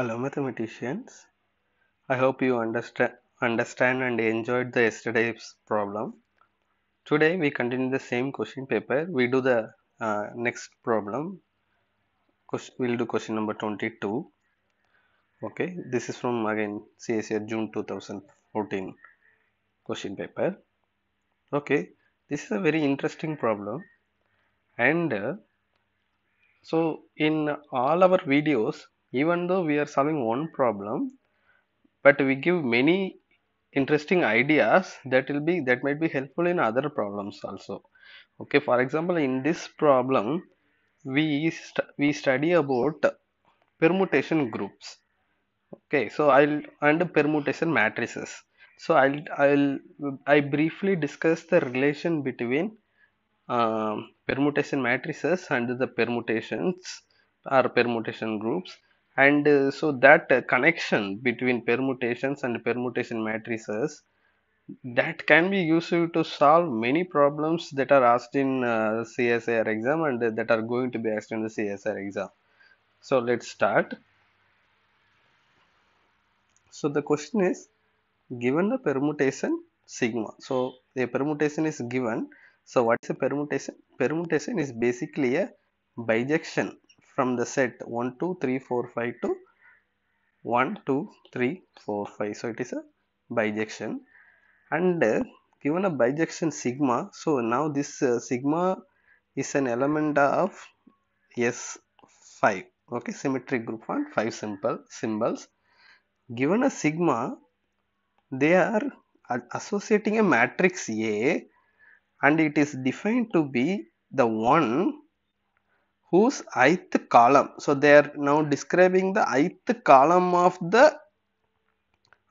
Hello mathematicians, I hope you understand and enjoyed the yesterday's problem. Today we continue the same question paper. We do the next problem. We'll do question number 22. Okay, this is from again CSIR June 2014 question paper. Okay, this is a very interesting problem, and so in all our videos, even though we are solving one problem, but we give many interesting ideas that might be helpful in other problems also. Okay, for example, in this problem we study about permutation groups. Okay, so and permutation matrices. So I briefly discuss the relation between permutation matrices and the permutations or permutation groups. And so that connection between permutations and permutation matrices, that can be useful to solve many problems that are asked in CSIR exam and that are going to be asked in the CSIR exam. So let's start. So the question is, given the permutation sigma. So a permutation is given. So what is a permutation? Permutation is basically a bijection from the set 1, 2, 3, 4, 5 to 1, 2, 3, 4, 5. So it is a bijection, and given a bijection sigma. So now this sigma is an element of S5. Okay, symmetric group 1, 5 simple symbols. Given a sigma, they are associating a matrix A, and it is defined to be the one whose ith column. So they are now describing the ith column of A.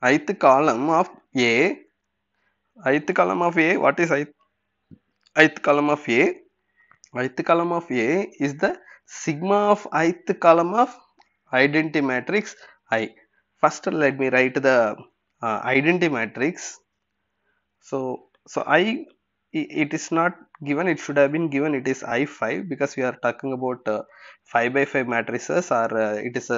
Ith column of A, what is ith column of A? Ith column of A is the sigma of ith column of identity matrix I. First let me write the identity matrix. So I, it is not given, it should have been given it is I5, because we are talking about 5 by 5 matrices, or it is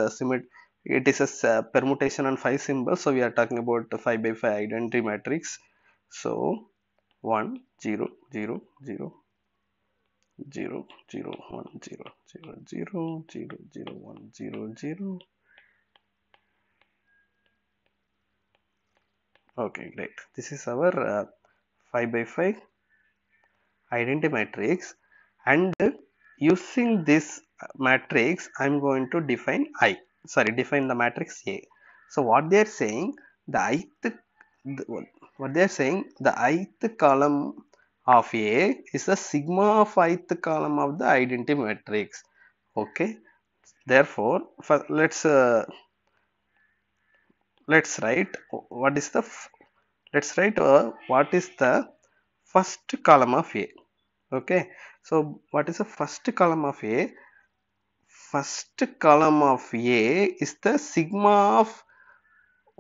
a permutation on 5 symbols. So we are talking about 5 by 5 identity matrix. So 1 0 0 0 0 0 0 1 0 0 0 0 0 1 0 0 0 1 0 0. Okay, great. This is our 5 by 5 identity matrix, and using this matrix I am going to define the matrix A. So what they are saying, the ith column of A is the sigma of ith column of the identity matrix. Okay, therefore let's write what is the first column of A. Okay, so what is the first column of A? First column of A is the sigma of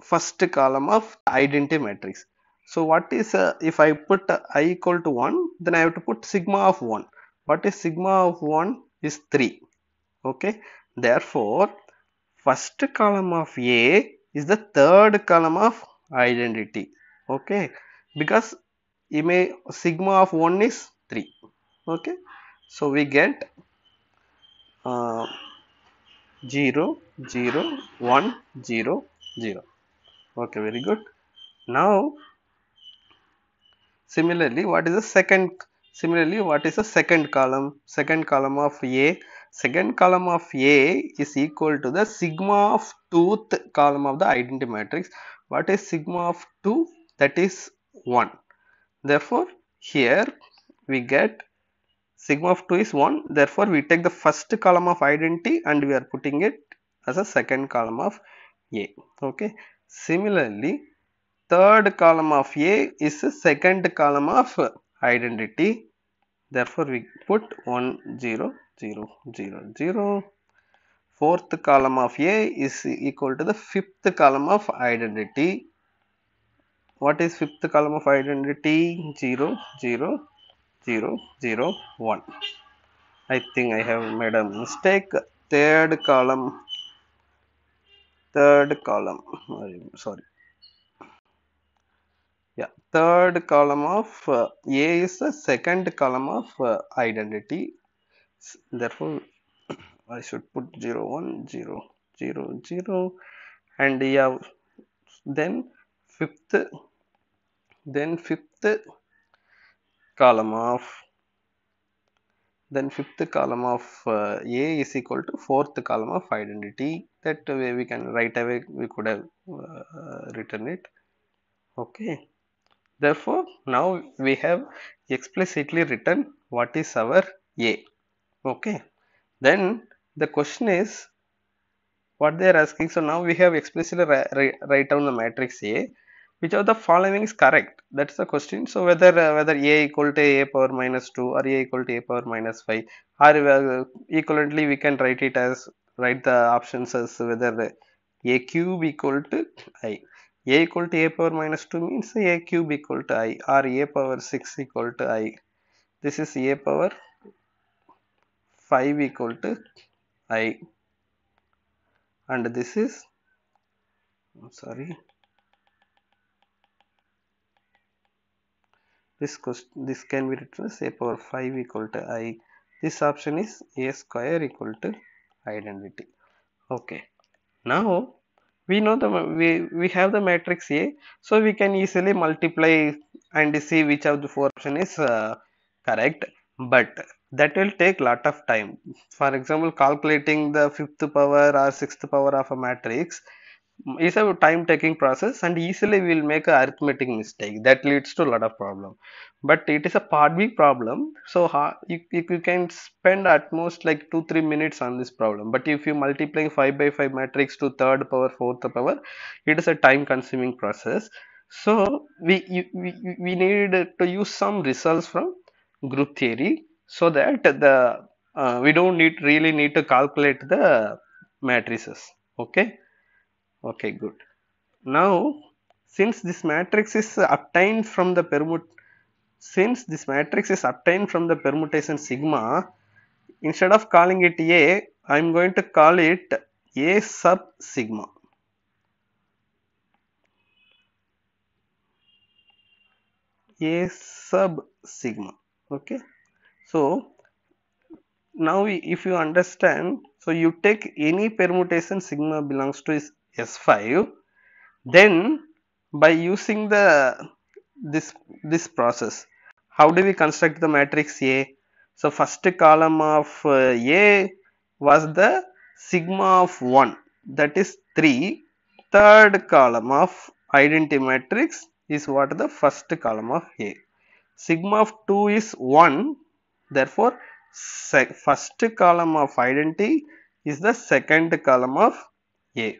first column of identity matrix. So what is, if I put i equal to 1, then I have to put sigma of 1. What is sigma of 1 is 3. Okay, therefore first column of A is the third column of identity. Okay, because sigma of 1 is 3. Okay, so we get 0 0 1 0 0. Okay, very good. Now similarly, what is the second column? Second column of A, second column of A is equal to the sigma of 2th column of the identity matrix. What is sigma of 2? That is 1. Therefore here we get sigma of 2 is 1. Therefore we take the first column of identity and we are putting it as a second column of A. Okay, similarly third column of A is the second column of identity. Therefore we put 1 0 0 0 0. Fourth column of A is equal to the fifth column of identity. What is fifth column of identity? 0, 0, 0, 0, 1. I think I have made a mistake. Third column third column of A is the second column of identity. Therefore, I should put 0, 1, 0, 0, 0, and yeah, then fifth column of A is equal to fourth column of identity. That way we can right away we could have written it. Okay. Therefore, now we have explicitly written what is our A. Okay. Then the question is what they are asking. So now we have explicitly write down the matrix A. Which of the following is correct? That's the question. So whether A equal to A power minus 2 or A equal to A power minus 5, or equivalently we can write it as, write the options as whether A cube equal to I. A equal to A power minus 2 means A cube equal to I, or A power 6 equal to I. This is A power 5 equal to I, and this is, this can be written as A power 5 equal to I. This option is A square equal to identity. Okay. Now we know we have the matrix A, so we can easily multiply and see which of the four options is correct. But that will take lot of time. For example, calculating the fifth power or sixth power of a matrix is a time taking process, and easily we will make an arithmetic mistake that leads to a lot of problem. But it is a part B problem, so you can spend at most like 2-3 minutes on this problem. But if you multiply 5 by 5 matrix to third power, fourth power, it is a time consuming process. So we need to use some results from group theory, so that the we don't really need to calculate the matrices. Okay. Okay, good. Now, since this matrix is obtained from the permutation sigma, instead of calling it A, I am going to call it A sub sigma. A sub sigma. Okay. So now, if you understand, so you take any permutation sigma belongs to is S5, then by using this process, how do we construct the matrix A? So first column of A was the sigma of 1, that is 3. Third column of identity matrix is what? The first column of A. Sigma of 2 is 1, therefore first column of identity is the second column of A.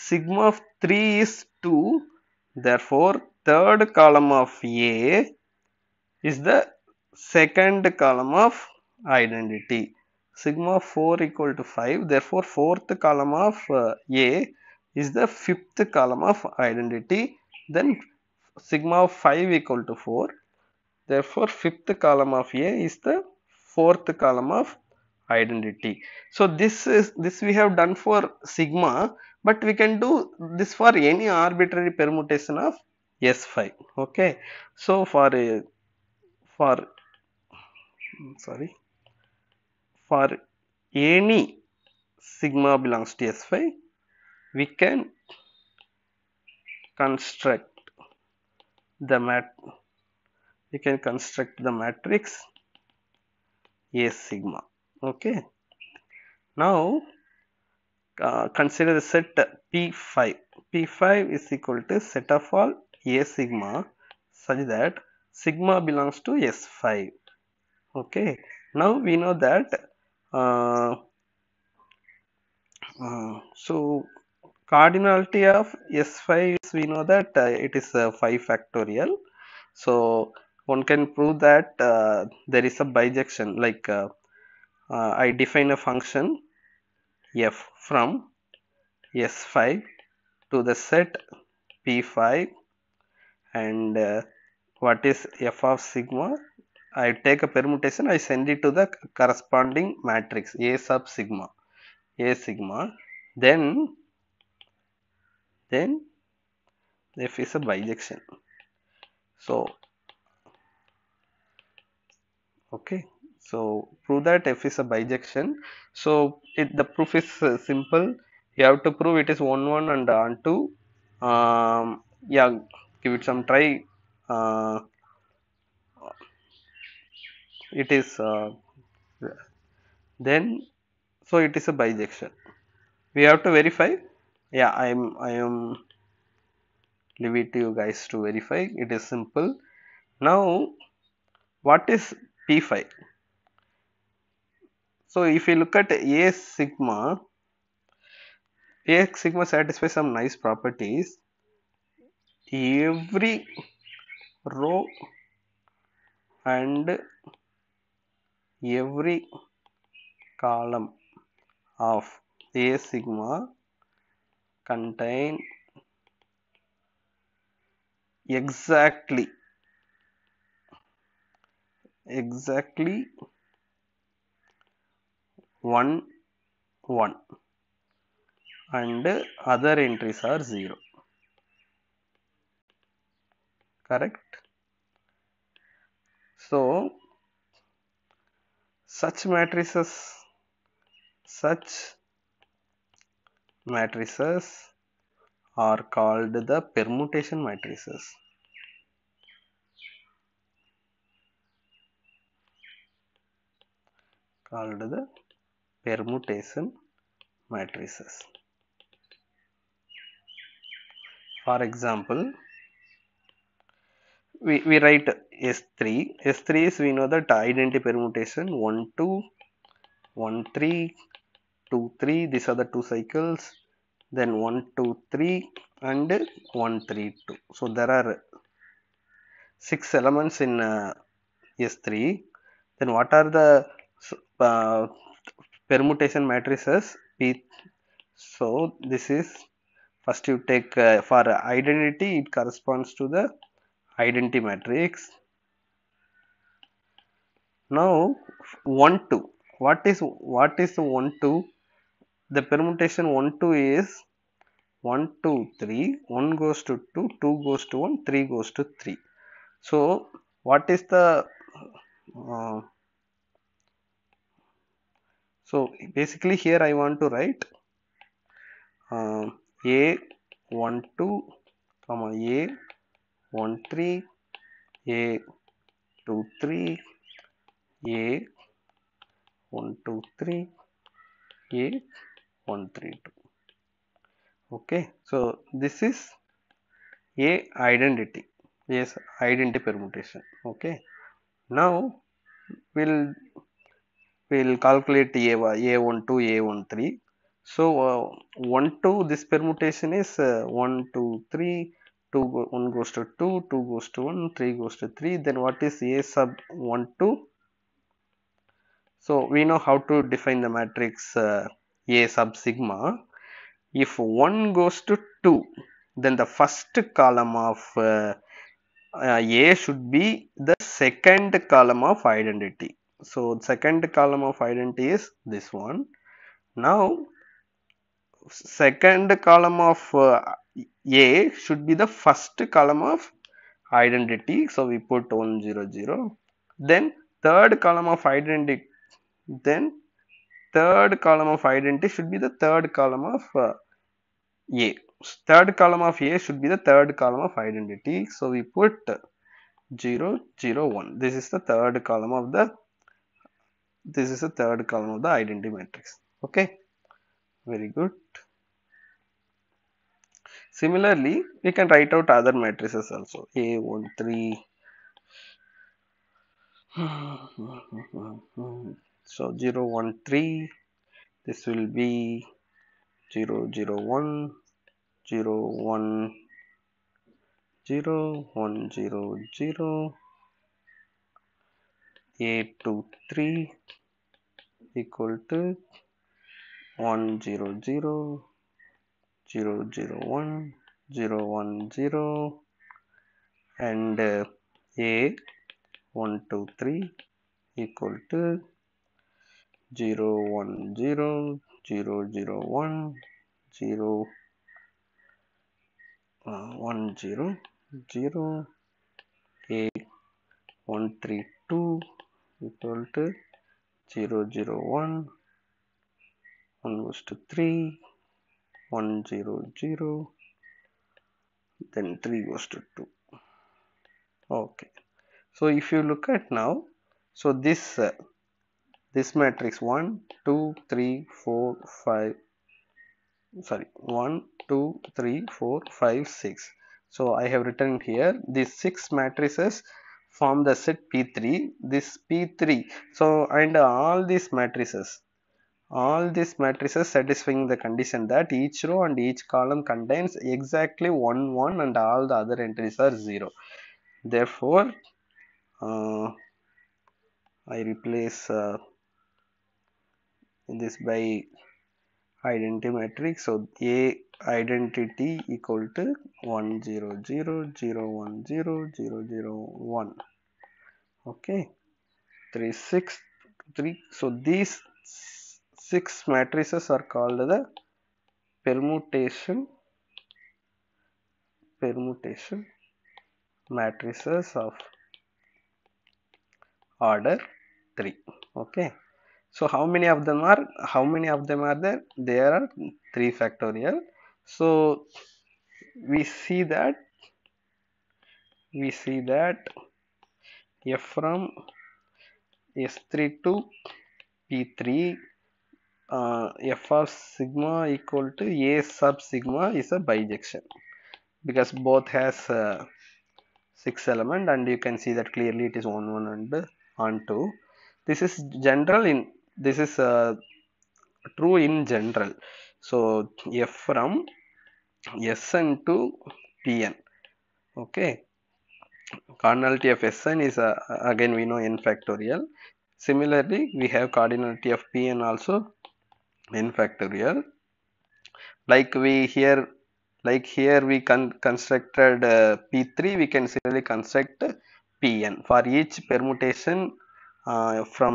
Sigma of 3 is 2, therefore third column of A is the second column of identity. Sigma of 4 equal to 5, therefore fourth column of A is the fifth column of identity. Then sigma of 5 equal to 4, therefore fifth column of A is the fourth column of identity. So this we have done for sigma, but we can do this for any arbitrary permutation of S5. Okay. So for any sigma belongs to S5, we can construct the matrix A sigma. Okay. Now consider the set P5. P5 is equal to set of all A sigma, such that sigma belongs to S5. Okay. Now we know that so cardinality of S5 is, we know that it is 5 factorial. So one can prove that there is a bijection, like I define a function f from S5 to the set P5, and what is f of sigma? I take a permutation, I send it to the corresponding matrix A sub sigma. Then then they face a bijection. So okay, so prove that F is a bijection. So the proof is simple. You have to prove it is one-one and onto. Yeah, give it some try. It is then, so it is a bijection. We have to verify. Yeah, I am leave it to you guys to verify. It is simple. Now, what is P5? So if you look at A sigma satisfies some nice properties. Every row and every column of A sigma contain exactly 1, 1 and other entries are 0. Correct? So such matrices are called the permutation matrices. For example, we write S3. S3 is, we know that, identity permutation 1, 2, 1, 3, 2, 3. These are the two cycles. Then 1, 2, 3 and 1, 3, 2. So there are 6 elements in S3. Then what are the permutation matrices? P. So this is, first you take for identity, it corresponds to the identity matrix. Now 1 2, what is the 1 2? The permutation 1 2 is 1 2 3. 1 goes to 2, 2 goes to 1, 3 goes to 3. So what is the so basically here I want to write A 1 2, comma A 1 3, A 2 3, A 1 2 3, A 1 3 2. Okay, so this is A identity. Yes, identity permutation. Okay, now we'll calculate A 1 2, A 1 3. So 1 2, this permutation is 1 2 3. 1 goes to 2, 2 goes to 1, 3 goes to 3. Then what is A sub 1, 2? So we know how to define the matrix A sub sigma. If 1 goes to 2, then the first column of A should be the second column of identity. So second column of identity is this one. Now second column of A should be the first column of identity, so we put 1 0 0. Then third column of identity, should be the third column of A. Third column of A should be the third column of identity, so we put 0 0 1. This is the third column of the identity matrix. Okay, very good. Similarly, we can write out other matrices also. A 1 3. So 0 1 3. This will be 0 0 1, 0 1 0, 1 0 0. A 2 3 equal to 1 0 0. 0 0 1, 0 1 0, and A 1 2 3 equal to 0 1 0, 0 0 1, 0 1 0 0 A 1 3 2 equal to 0 0 1 1 goes to 3 1 0 0 then 3 goes to 2. Okay, so if you look at now, so this matrix 1 2 3 4 5 6. So I have written here these 6 matrices form the set P3. This P3, so and all these matrices satisfying the condition that each row and each column contains exactly 1 1 and all the other entries are 0. Therefore, I replace this by identity matrix. So A identity equal to 1 0 0 0 1 0 0 0 1. Okay, 3 6 3. So these 6 matrices are called the permutation matrices of order 3. Okay, so how many of them are there? There are 3 factorial. So we see that f from S3 to P3, f of sigma equal to a sub sigma is a bijection, because both has 6 element, and you can see that clearly it is on 1 and on 2. This is general in this is true in general. So f from Sn to Pn. Okay, cardinality of Sn is again we know n factorial. Similarly, we have cardinality of Pn also n factorial. Like here we constructed P3, we can similarly construct Pn for each permutation from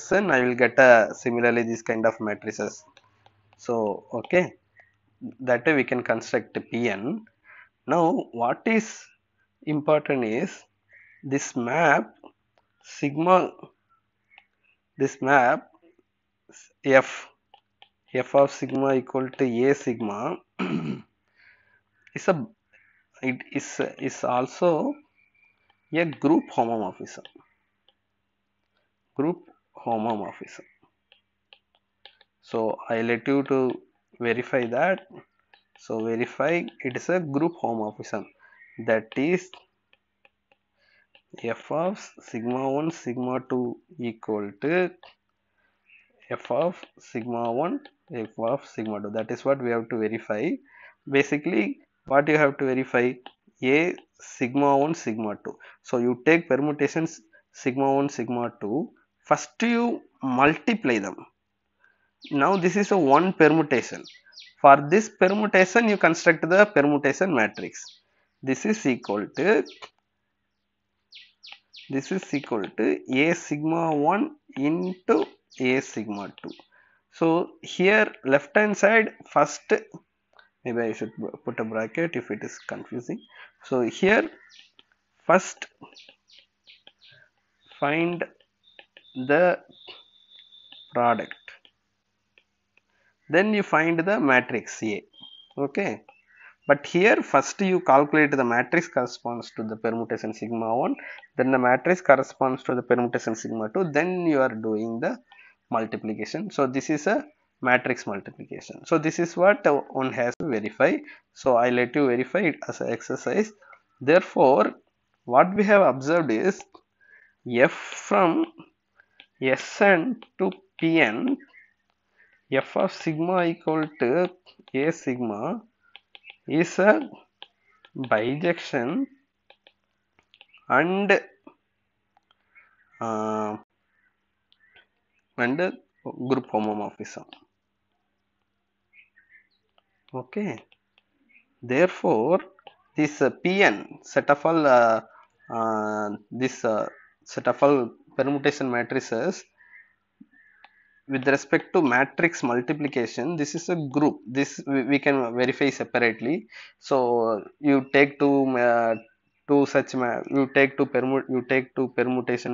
Sn. I will get similarly this kind of matrices. So okay, that way we can construct Pn. Now what is important is this map f of sigma equal to a sigma is also a group homomorphism. So I let you to verify that. So verify it is a group homomorphism, that is f of sigma 1 sigma 2 equal to f of sigma 1 f of sigma 2. That is what we have to verify. Basically what you have to verify, a sigma 1 sigma 2. So you take permutations sigma 1 sigma 2, first you multiply them. Now this is a 1 permutation. For this permutation you construct the permutation matrix. This is equal to a sigma 1 into a sigma 2. So here left hand side, first maybe I should put a bracket if it is confusing. So here first find the product, then you find the matrix A. Okay, but here first you calculate the matrix corresponds to the permutation sigma 1, then the matrix corresponds to the permutation sigma 2, then you are doing the multiplication. So this is a matrix multiplication. So this is what one has to verify. So I let you verify it as an exercise. Therefore what we have observed is f from Sn to Pn, f of sigma equal to a sigma is a bijection, and a group homomorphism. Okay, therefore this Pn set of all permutation matrices with respect to matrix multiplication, this is a group. This we can verify separately. So you take two permutation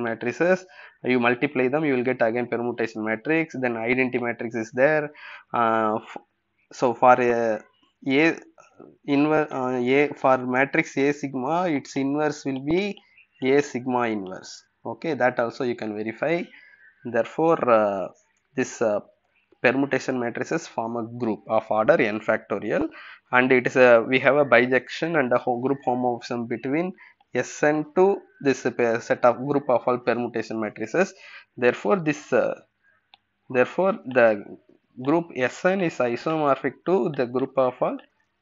matrices, you multiply them, you will get again permutation matrix. Then identity matrix is there. So for for matrix A sigma, its inverse will be A sigma inverse. Okay, that also you can verify. Therefore, this permutation matrices form a group of order n factorial, and it is a, we have a bijection and a group homomorphism between Sn to this set of group of all permutation matrices. Therefore, the group Sn is isomorphic to the group of all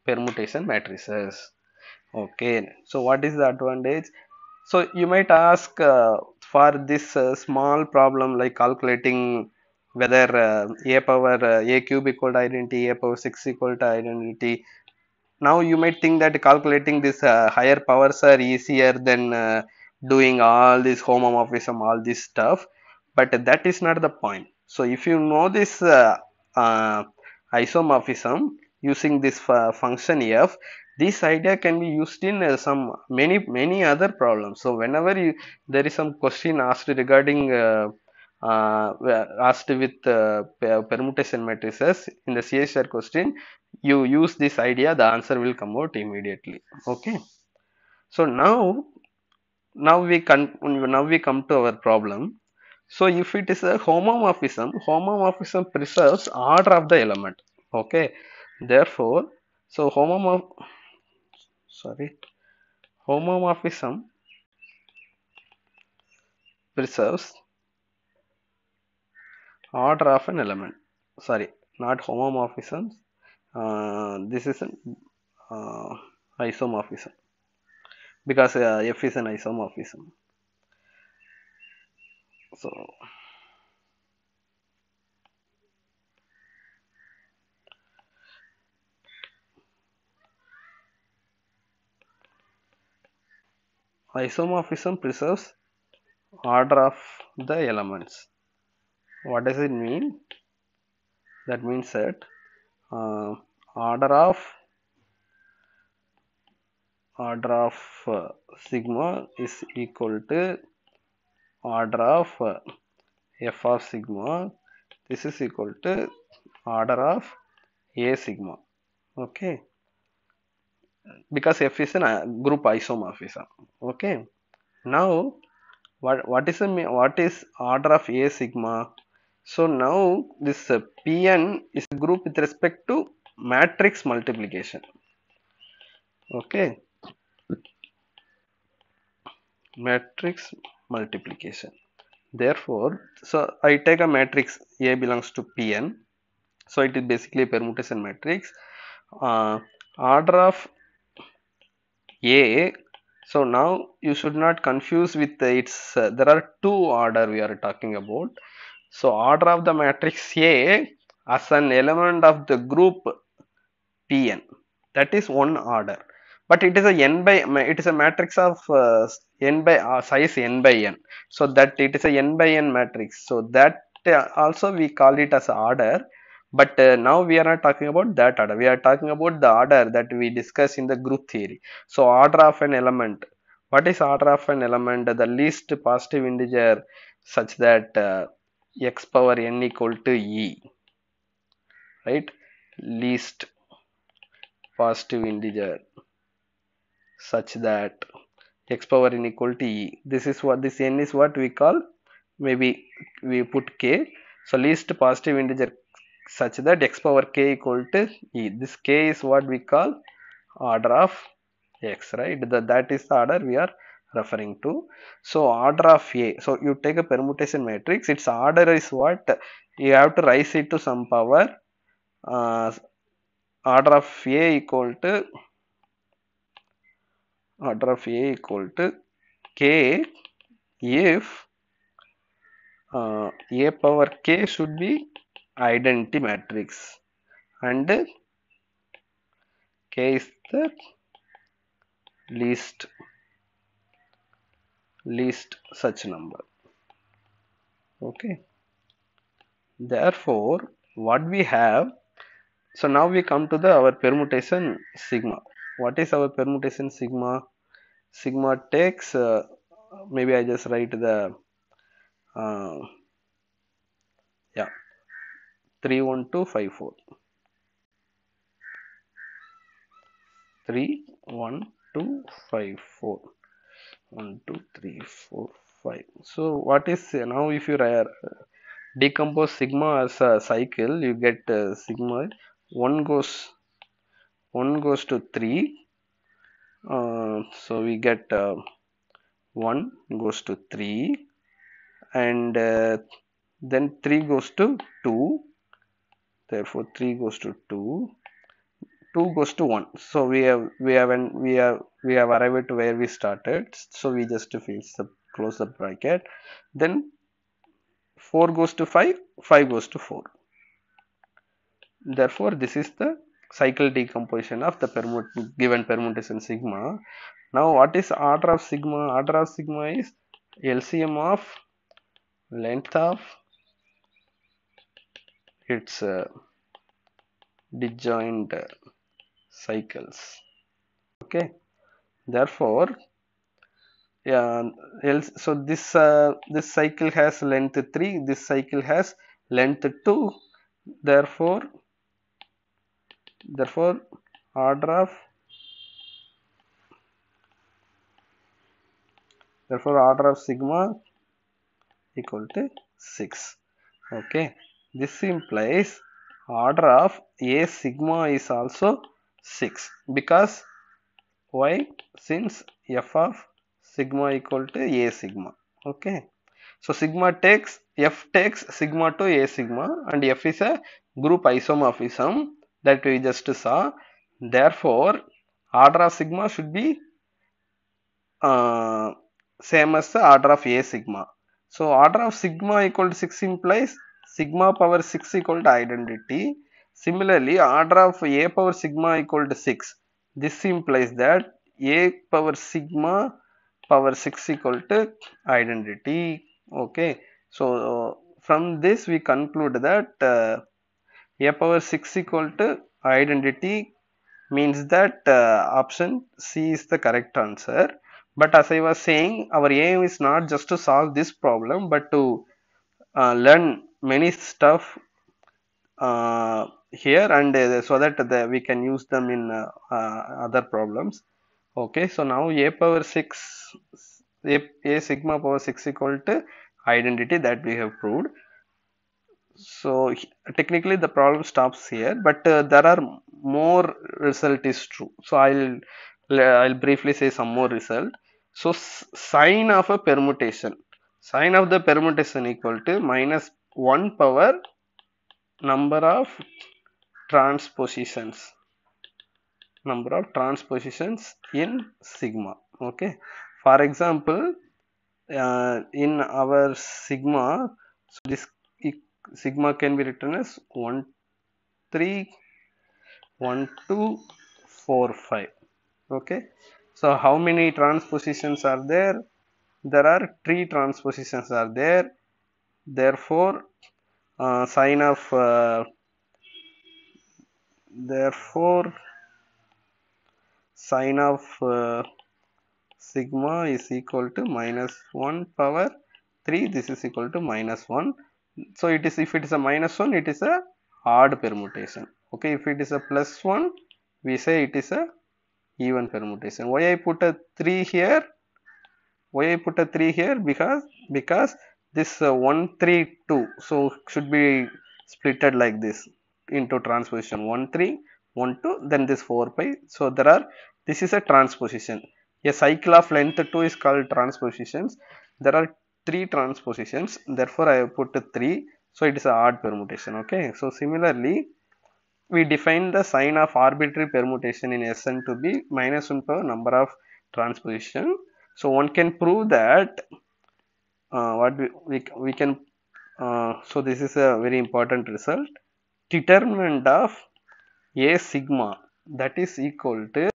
permutation matrices. Okay, so what is the advantage? So you might ask for this small problem like calculating whether a cube equal to identity, a power 6 equal to identity. Now you might think that calculating this higher powers are easier than doing all this homomorphism, all this stuff, but that is not the point. So if you know this isomorphism using this function f, this idea can be used in some many other problems. So whenever there is some question asked regarding asked with permutation matrices in the CSIR question, you use this idea, the answer will come out immediately. Okay, so now we come to our problem. So if it is a homomorphism preserves order of the element. Okay, therefore, so homomorphism preserves order of an element. Sorry, not homomorphism. This is an isomorphism, because F is an isomorphism. So isomorphism preserves order of the elements. What does it mean? That means that order of sigma is equal to order of f of sigma. This is equal to order of a sigma. Okay, because f is a group isomorphism. Okay, now what is order of a sigma? So now this Pn is a group with respect to matrix multiplication. Okay, matrix multiplication. Therefore, so I take a matrix A belongs to Pn, so it is basically a permutation matrix. Order of A, so now you should not confuse with its there are two order we are talking about. So order of the matrix A as an element of the group Pn, that is one order, but it is a matrix of size n by n, so that it is a n by n matrix. So that also we call it as order, but now we are not talking about that order. We are talking about the order that we discuss in the group theory. So order of an element. What is order of an element? The least positive integer such that x power n equal to e, right? Least positive integer such that x power n equal to e. This is what this n is what we call, maybe we put k. So least positive integer such that x power k equal to e. This k is what we call order of x, right? That is the order we are referring to. So order of A, so you take a permutation matrix, its order is what? You have to raise it to some power. Order of A equal to k if A power k should be identity matrix and k is the least such number. Okay, Therefore, what we have, so now we come to our permutation sigma. What is our permutation sigma? Sigma takes, maybe I just write the 31254. 31254. 1 2 3 4 5. So what is, now if you decompose sigma as a cycle, you get sigma 1 goes to 3, so we get 1 goes to 3, and then 3 goes to 2, therefore 3 goes to 2, 2 goes to 1. So we have arrived to where we started, so we just close the bracket. Then 4 goes to 5, 5 goes to 4. Therefore, this is the cycle decomposition of the given permutation sigma. Now, what is order of sigma? Order of sigma is LCM of length of its disjoint cycles. Okay. Therefore, so this this cycle has length 3, this cycle has length 2. Therefore, order of sigma equal to 6. Okay, this implies order of A sigma is also 6, because why? Since f of sigma equal to A sigma. Okay, so sigma takes, f takes sigma to A sigma, and f is a group isomorphism that we just saw. Therefore, order of sigma should be same as the order of A sigma. So order of sigma equal to 6 implies sigma power 6 equal to identity. Similarly, order of A power sigma equal to 6, this implies that A power sigma power 6 equal to identity. Okay, so from this we conclude that A power 6 equal to identity means that option C is the correct answer. But as I was saying, our aim is not just to solve this problem, but to learn many stuff here, and so that we can use them in other problems. Okay, so now A power 6, A sigma power 6 equal to identity, that we have proved. So technically the problem stops here, but there are more result is true. So I'll briefly say some more result. So sine of a permutation, sine of the permutation equal to minus 1 power number of transpositions. Number of transpositions in sigma. Okay, for example, in our sigma, so this sigma can be written as 1 3 1 2 4 5. Okay, so how many transpositions are there? There are 3 transpositions are there. Therefore, sine of sigma is equal to minus 1 power 3. This is equal to minus 1. So it is, if it is a minus 1, it is a odd permutation. Okay, if it is a plus 1, we say it is a even permutation. Why I put a 3 here? Why I put a 3 here? Because this 1 3 2, so should be splitted like this into transposition 1 3 1 2, then this 4 pi. So there are, this is a transposition. A cycle of length 2 is called transpositions. There are 3 transpositions, therefore I have put a 3. So it is an odd permutation. Okay, so similarly we define the sine of arbitrary permutation in Sn to be minus 1 power number of transposition. So one can prove that so this is a very important result. Determinant of A sigma, that is equal to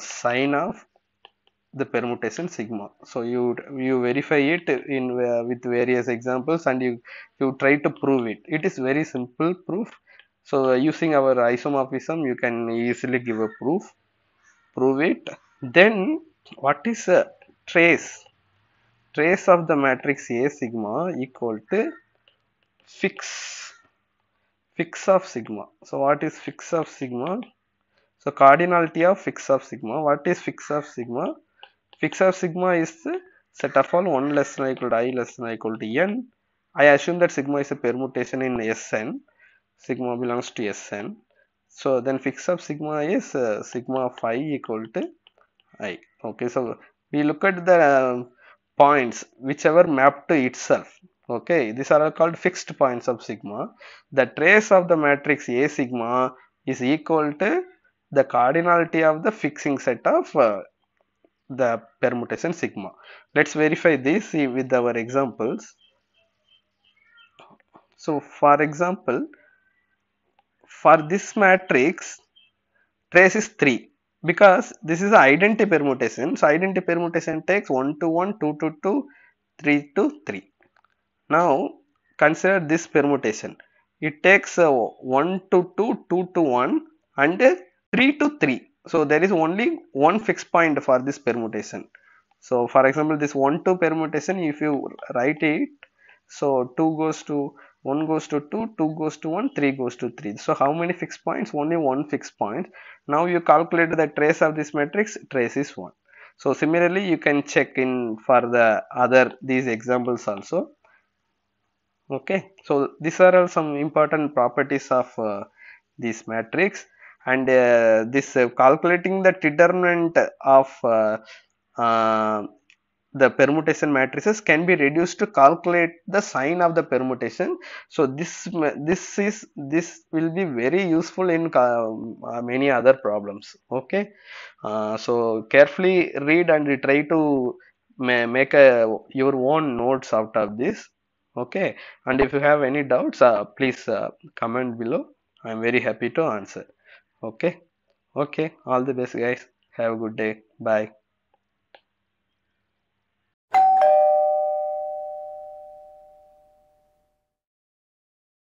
sine of the permutation sigma. So you verify it in with various examples, and you try to prove it. It is very simple proof. So using our isomorphism, you can easily give a proof, prove it. Then what is a trace? Trace of the matrix A sigma equal to fix of sigma. So what is fix of sigma? So cardinality of fix of sigma. What is fix of sigma? Fix of sigma is the set of all 1 less than or equal to I less than or equal to n. I assume that sigma is a permutation in Sn. Sigma belongs to Sn. So then fix of sigma is sigma of I equal to I. Okay, so we look at the points whichever map to itself. Okay, these are called fixed points of sigma. The trace of the matrix A sigma is equal to the cardinality of the fixing set of the permutation sigma. Let's verify this with our examples. So for example, for this matrix, trace is 3, because this is an identity permutation. So identity permutation takes 1 to 1, 2 to 2, 3 to 3. Now consider this permutation. It takes 1 to 2, 2 to 1 and 3 to 3. So there is only one fixed point for this permutation. So for example, this 1 2 permutation, if you write it, so 2 goes to 1 goes to 2, 2 goes to 1, 3 goes to 3. So how many fixed points? Only one fixed point. Now you calculate the trace of this matrix. Trace is 1. So similarly, you can check in for the other these examples also. Okay, so these are all some important properties of this matrix, and this calculating the determinant of the permutation matrices can be reduced to calculate the sign of the permutation. So this will be very useful in many other problems. Okay, so carefully read and try to make your own notes out of this. Okay, and if you have any doubts, please comment below. I am very happy to answer. Okay, all the best guys. Have a good day. Bye.